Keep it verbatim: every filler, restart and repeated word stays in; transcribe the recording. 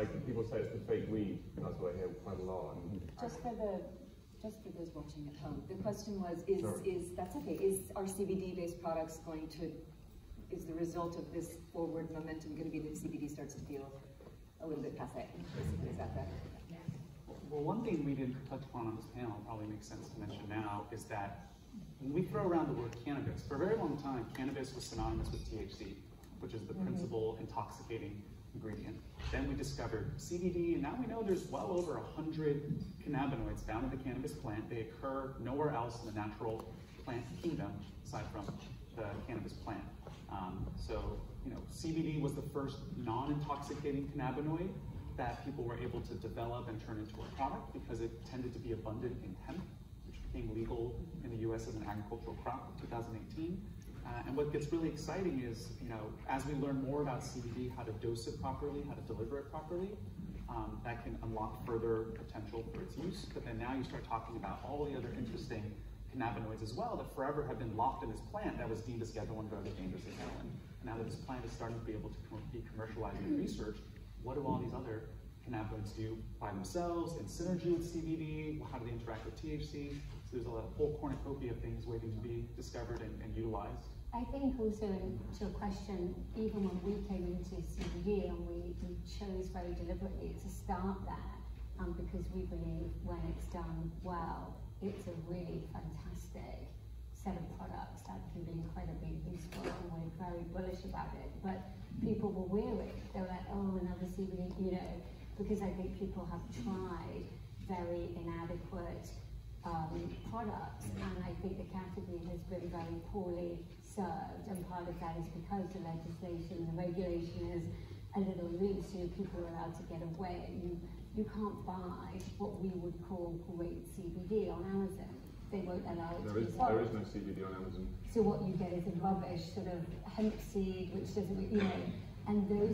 like people say it's the fake weed. That's what I hear quite a lot. And just for the, just for those watching at home, the question was: Is Sorry. is that's okay? Is our C B D-based products going to? Is the result of this forward momentum going to be that C B D starts to feel a little bit passe? Is that that? Well, one thing we didn't touch upon on this panel, probably makes sense to mention now, is that when we throw around the word cannabis, for a very long time, cannabis was synonymous with T H C, which is the mm-hmm. principal intoxicating ingredient. Then we discovered C B D, and now we know there's well over one hundred cannabinoids found in the cannabis plant. They occur nowhere else in the natural plant kingdom, aside from the cannabis plant. Um, so, you know, C B D was the first non-intoxicating cannabinoid that people were able to develop and turn into a product because it tended to be abundant in hemp, which became legal in the U S as an agricultural crop in two thousand eighteen. Uh, and what gets really exciting is, you know, as we learn more about C B D, how to dose it properly, how to deliver it properly, um, that can unlock further potential for its use. But then now you start talking about all the other interesting cannabinoids as well that forever have been locked in this plant that was deemed a schedule one drug as dangerous as heroin. Now that this plant is starting to be able to com be commercialized in research, what do all these other cannabinoids do by themselves, in synergy with C B D, how do they interact with T H C? So there's a whole cornucopia of things waiting to be discovered and, and utilized. I think also to a question, even when we came into C B D and we, we chose very deliberately to start there, um, because we believe when it's done well, it's a really fantastic set of products that can be incredibly useful, and we're very bullish about it. But people were weary. They were like, oh, another C B D, you know, because I think people have tried very inadequate um, products, and I think the category has been very poorly served, and part of that is because the legislation, the regulation is a little loose, so people are allowed to get away. You, You can't buy what we would call great C B D on Amazon. They won't allow it there to be sold. There is no C B D on Amazon. So what you get is a rubbish sort of hemp seed, which doesn't, you know, and those